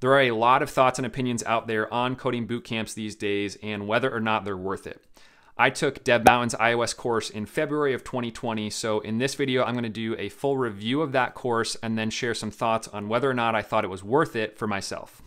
There are a lot of thoughts and opinions out there on coding boot camps these days and whether or not they're worth it. I took DevMountain's iOS course in February of 2020, so in this video I'm going to do a full review of that course and then share some thoughts on whether or not I thought it was worth it for myself.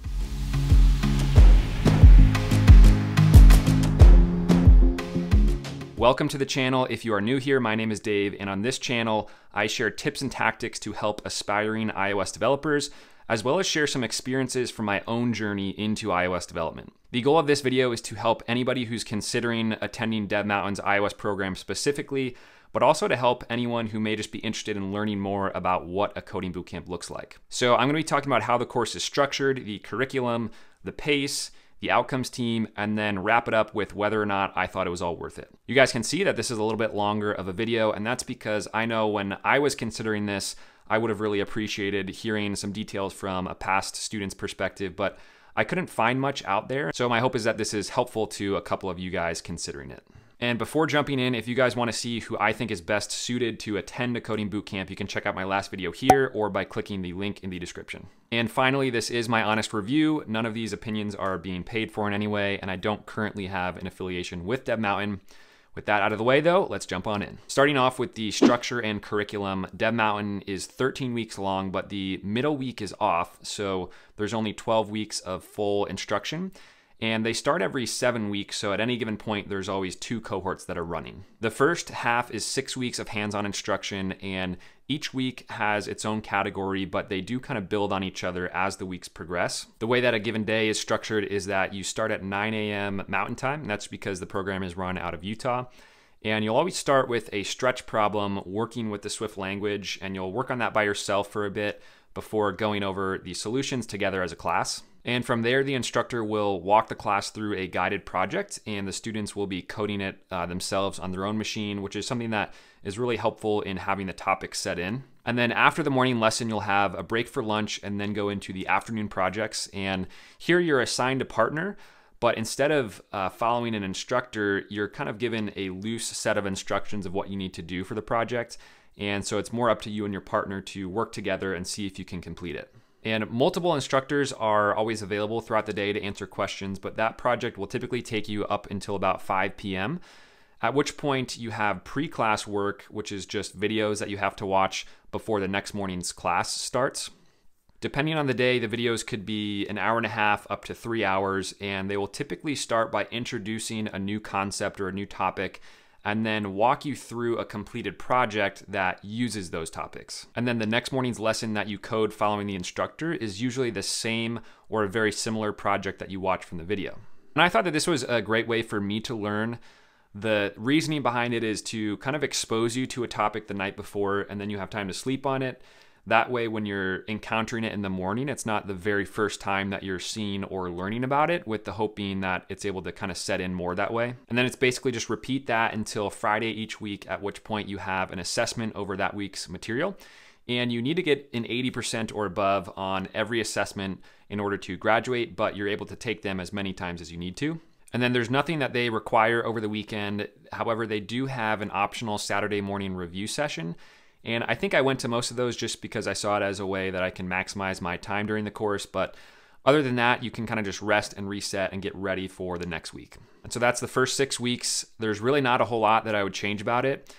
Welcome to the channel. If you are new here, my name is Dave, and on this channel I share tips and tactics to help aspiring iOS developers, as well as share some experiences from my own journey into iOS development. The goal of this video is to help anybody who's considering attending DevMountain's iOS program specifically, but also to help anyone who may just be interested in learning more about what a coding bootcamp looks like. So I'm going to be talking about how the course is structured, the curriculum, the pace, the outcomes team, and then wrap it up with whether or not I thought it was all worth it. You guys can see that this is a little bit longer of a video, and that's because I know when I was considering this, I would have really appreciated hearing some details from a past student's perspective, but I couldn't find much out there. So my hope is that this is helpful to a couple of you guys considering it. And before jumping in, if you guys want to see who I think is best suited to attend a coding bootcamp, you can check out my last video here or by clicking the link in the description. And finally, this is my honest review. None of these opinions are being paid for in any way, and I don't currently have an affiliation with DevMountain. With that out of the way though, let's jump on in. Starting off with the structure and curriculum, DevMountain is 13 weeks long, but the middle week is off, so there's only 12 weeks of full instruction. And they start every 7 weeks, so at any given point, there's always two cohorts that are running. The first half is 6 weeks of hands-on instruction, and each week has its own category, but they do kind of build on each other as the weeks progress. The way that a given day is structured is that you start at 9 a.m. Mountain Time, and that's because the program is run out of Utah. And you'll always start with a stretch problem working with the Swift language, and you'll work on that by yourself for a bit before going over the solutions together as a class. And from there, the instructor will walk the class through a guided project, and the students will be coding it themselves on their own machine, which is something that is really helpful in having the topic set in. And then after the morning lesson, you'll have a break for lunch and then go into the afternoon projects. And here you're assigned a partner, but instead of following an instructor, you're kind of given a loose set of instructions of what you need to do for the project. And so it's more up to you and your partner to work together and see if you can complete it. And multiple instructors are always available throughout the day to answer questions, but that project will typically take you up until about 5 p.m., at which point you have pre-class work, which is just videos that you have to watch before the next morning's class starts. Depending on the day, the videos could be an hour and a half up to 3 hours, and they will typically start by introducing a new concept or a new topic, and then walk you through a completed project that uses those topics. And then the next morning's lesson that you code following the instructor is usually the same or a very similar project that you watched from the video. And I thought that this was a great way for me to learn. The reasoning behind it is to kind of expose you to a topic the night before, and then you have time to sleep on it. That way, when you're encountering it in the morning, it's not the very first time that you're seeing or learning about it, with the hope being that it's able to kind of set in more that way. And then it's basically just repeat that until Friday each week, at which point you have an assessment over that week's material. And you need to get an 80% or above on every assessment in order to graduate, but you're able to take them as many times as you need to. And then there's nothing that they require over the weekend. However, they do have an optional Saturday morning review session. And I think I went to most of those just because I saw it as a way that I can maximize my time during the course. But other than that, you can kind of just rest and reset and get ready for the next week. And so that's the first 6 weeks. There's really not a whole lot that I would change about it.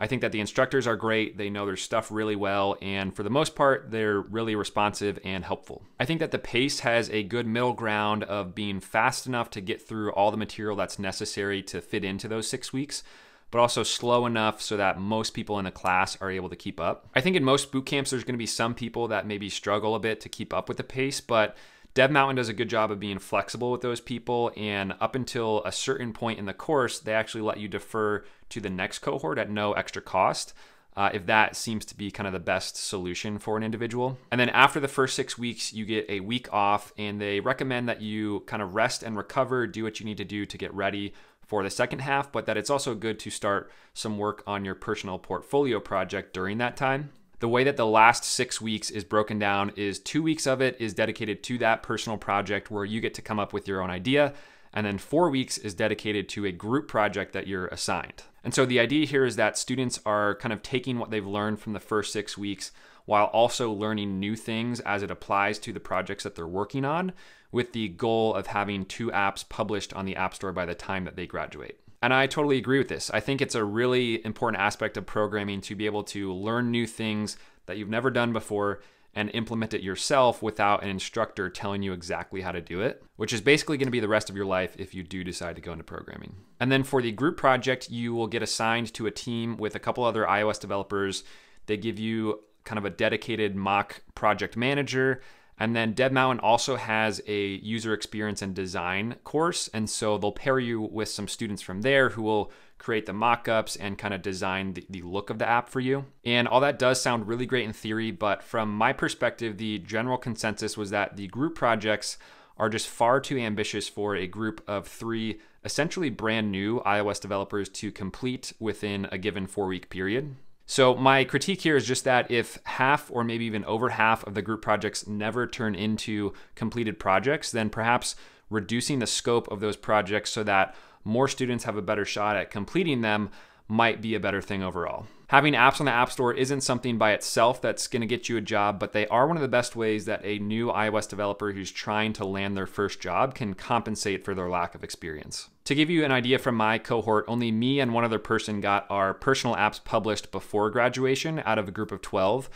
I think that the instructors are great. They know their stuff really well. And for the most part, they're really responsive and helpful. I think that the pace has a good middle ground of being fast enough to get through all the material that's necessary to fit into those 6 weeks, but also slow enough so that most people in the class are able to keep up. I think in most boot camps, there's gonna be some people that maybe struggle a bit to keep up with the pace, but DevMountain does a good job of being flexible with those people, and up until a certain point in the course, they actually let you defer to the next cohort at no extra cost, if that seems to be kind of the best solution for an individual. And then after the first 6 weeks, you get a week off, and they recommend that you kind of rest and recover, do what you need to do to get ready for the second half, but that it's also good to start some work on your personal portfolio project during that time. The way that the last 6 weeks is broken down is 2 weeks of it is dedicated to that personal project where you get to come up with your own idea, and then 4 weeks is dedicated to a group project that you're assigned. And so the idea here is that students are kind of taking what they've learned from the first 6 weeks, while also learning new things as it applies to the projects that they're working on, with the goal of having 2 apps published on the App Store by the time that they graduate. And I totally agree with this. I think it's a really important aspect of programming to be able to learn new things that you've never done before and implement it yourself without an instructor telling you exactly how to do it, which is basically going to be the rest of your life if you do decide to go into programming. And then for the group project, you will get assigned to a team with a couple other iOS developers. They give you kind of a dedicated mock project manager. And then DevMountain also has a user experience and design course. And so they'll pair you with some students from there who will create the mock-ups and kind of design the look of the app for you. And all that does sound really great in theory, but from my perspective, the general consensus was that the group projects are just far too ambitious for a group of 3 essentially brand new iOS developers to complete within a given 4-week period. So my critique here is just that if half or maybe even over half of the group projects never turn into completed projects, then perhaps reducing the scope of those projects so that more students have a better shot at completing them might be a better thing overall. Having apps on the App Store isn't something by itself that's going to get you a job, but they are one of the best ways that a new iOS developer who's trying to land their first job can compensate for their lack of experience. To give you an idea from my cohort, only me and one other person got our personal apps published before graduation out of a group of 12.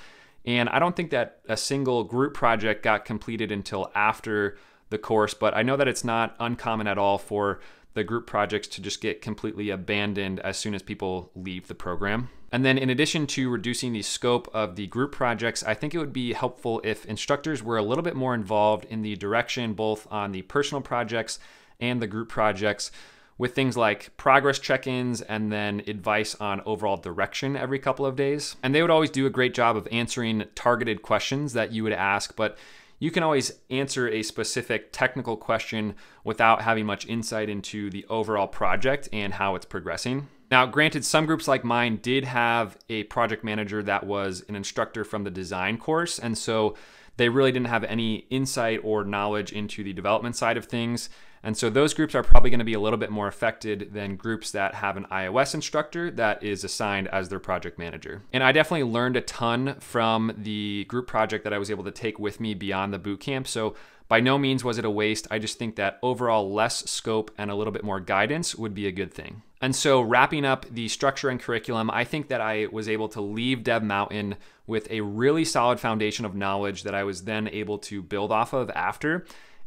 And I don't think that a single group project got completed until after the course, but I know that it's not uncommon at all for the group projects to just get completely abandoned as soon as people leave the program. And then in addition to reducing the scope of the group projects, I think it would be helpful if instructors were a little bit more involved in the direction, both on the personal projects and the group projects, with things like progress check-ins and then advice on overall direction every couple of days. And they would always do a great job of answering targeted questions that you would ask, but you can always answer a specific technical question without having much insight into the overall project and how it's progressing. Now, granted, some groups like mine did have a project manager that was an instructor from the design course, and so they really didn't have any insight or knowledge into the development side of things. And so those groups are probably going to be a little bit more affected than groups that have an iOS instructor that is assigned as their project manager. And I definitely learned a ton from the group project that I was able to take with me beyond the bootcamp. So by no means was it a waste. I just think that overall less scope and a little bit more guidance would be a good thing. And so wrapping up the structure and curriculum, I think that I was able to leave DevMountain with a really solid foundation of knowledge that I was then able to build off of after.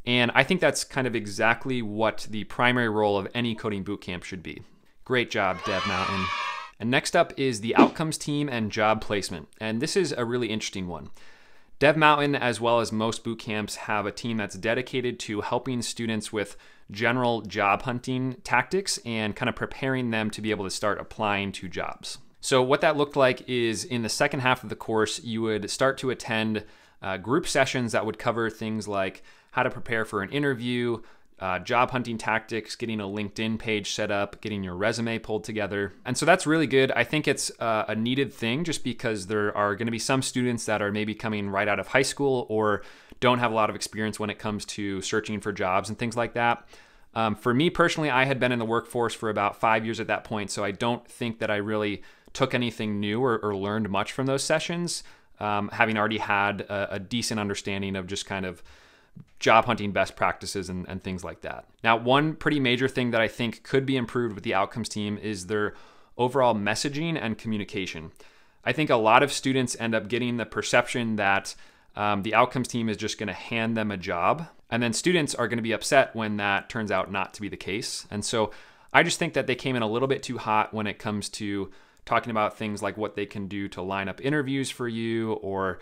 And I think that's kind of exactly what the primary role of any coding bootcamp should be. Great job, DevMountain. And next up is the outcomes team and job placement. And this is a really interesting one. DevMountain, as well as most bootcamps, have a team that's dedicated to helping students with general job hunting tactics and kind of preparing them to be able to start applying to jobs. So what that looked like is in the second half of the course, you would start to attend group sessions that would cover things like how to prepare for an interview, job hunting tactics, getting a LinkedIn page set up, getting your resume pulled together. And so that's really good. I think it's a needed thing just because there are going to be some students that are maybe coming right out of high school or don't have a lot of experience when it comes to searching for jobs and things like that. For me personally, I had been in the workforce for about 5 years at that point, so I don't think that I really took anything new or learned much from those sessions, having already had a decent understanding of just kind of job hunting best practices and things like that. Now, one pretty major thing that I think could be improved with the outcomes team is their overall messaging and communication. I think a lot of students end up getting the perception that the outcomes team is just going to hand them a job, and then students are going to be upset when that turns out not to be the case. And so I just think that they came in a little bit too hot when it comes to talking about things like what they can do to line up interviews for you, or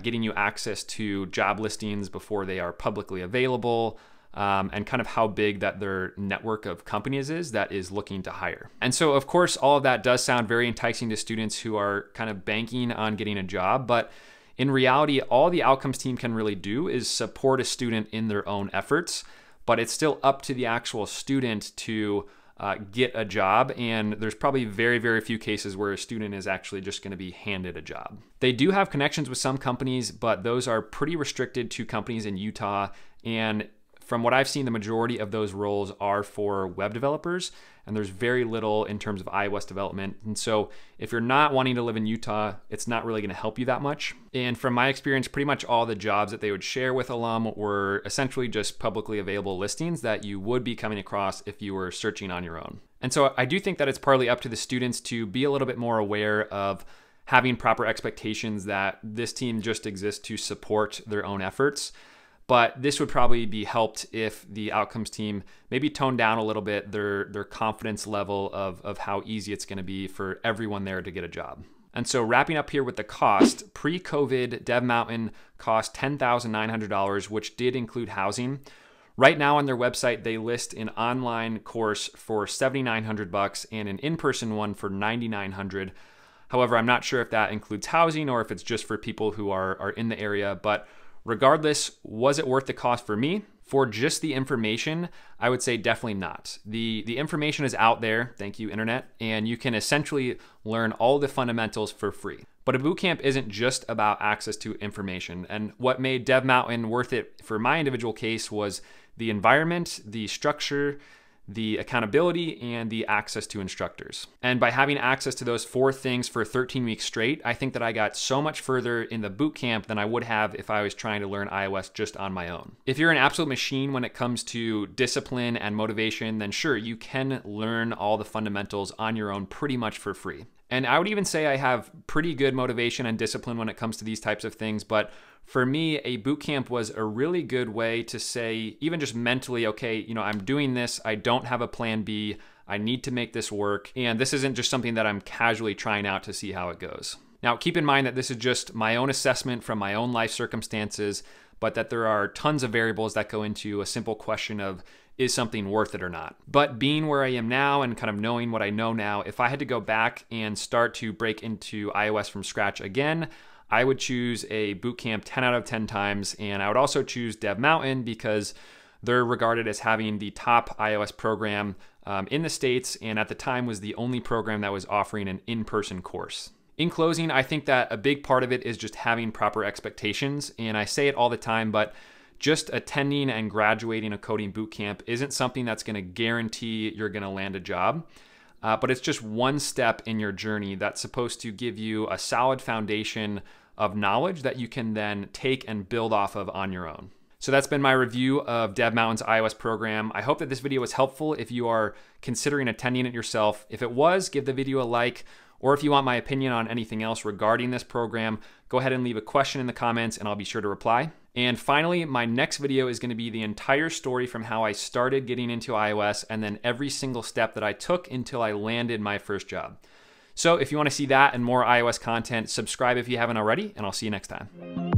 getting you access to job listings before they are publicly available, and kind of how big that their network of companies is that is looking to hire. And so of course, all of that does sound very enticing to students who are kind of banking on getting a job, but in reality, all the outcomes team can really do is support a student in their own efforts, but it's still up to the actual student to get a job, and there's probably very, very few cases where a student is actually just going to be handed a job. They do have connections with some companies, but those are pretty restricted to companies in Utah, and from what I've seen, the majority of those roles are for web developers, and there's very little in terms of iOS development. And so if you're not wanting to live in Utah, it's not really gonna help you that much. And from my experience, pretty much all the jobs that they would share with alum were essentially just publicly available listings that you would be coming across if you were searching on your own. And so I do think that it's partly up to the students to be a little bit more aware of having proper expectations that this team just exists to support their own efforts. But this would probably be helped if the outcomes team maybe toned down a little bit their confidence level of how easy it's gonna be for everyone there to get a job. And so wrapping up here with the cost, pre-COVID, DevMountain cost $10,900, which did include housing. Right now on their website, they list an online course for $7,900 and an in-person one for $9,900. However, I'm not sure if that includes housing or if it's just for people who are in the area, but regardless, was it worth the cost for me? For just the information, I would say definitely not. The information is out there, thank you internet, and you can essentially learn all the fundamentals for free. But a bootcamp isn't just about access to information, and what made DevMountain worth it for my individual case was the environment, the structure, the accountability, and the access to instructors. And by having access to those four things for 13 weeks straight, I think that I got so much further in the bootcamp than I would have if I was trying to learn iOS just on my own. If you're an absolute machine when it comes to discipline and motivation, then sure, you can learn all the fundamentals on your own pretty much for free. And I would even say I have pretty good motivation and discipline when it comes to these types of things, but for me, a bootcamp was a really good way to say, even just mentally, okay, you know, I'm doing this, I don't have a plan B, I need to make this work, and this isn't just something that I'm casually trying out to see how it goes. Now, keep in mind that this is just my own assessment from my own life circumstances, but that there are tons of variables that go into a simple question of, is something worth it or not? But being where I am now and kind of knowing what I know now, if I had to go back and start to break into iOS from scratch again, I would choose a bootcamp 10 out of 10 times, and I would also choose DevMountain because they're regarded as having the top iOS program in the States, and at the time was the only program that was offering an in-person course. In closing, I think that a big part of it is just having proper expectations, and I say it all the time, but just attending and graduating a coding bootcamp isn't something that's gonna guarantee you're gonna land a job. But it's just one step in your journey that's supposed to give you a solid foundation of knowledge that you can then take and build off of on your own. So that's been my review of DevMountain's iOS program. I hope that this video was helpful if you are considering attending it yourself. If it was, give the video a like, or if you want my opinion on anything else regarding this program, go ahead and leave a question in the comments and I'll be sure to reply. And finally, my next video is gonna be the entire story from how I started getting into iOS and then every single step that I took until I landed my first job. So if you wanna see that and more iOS content, subscribe if you haven't already, and I'll see you next time.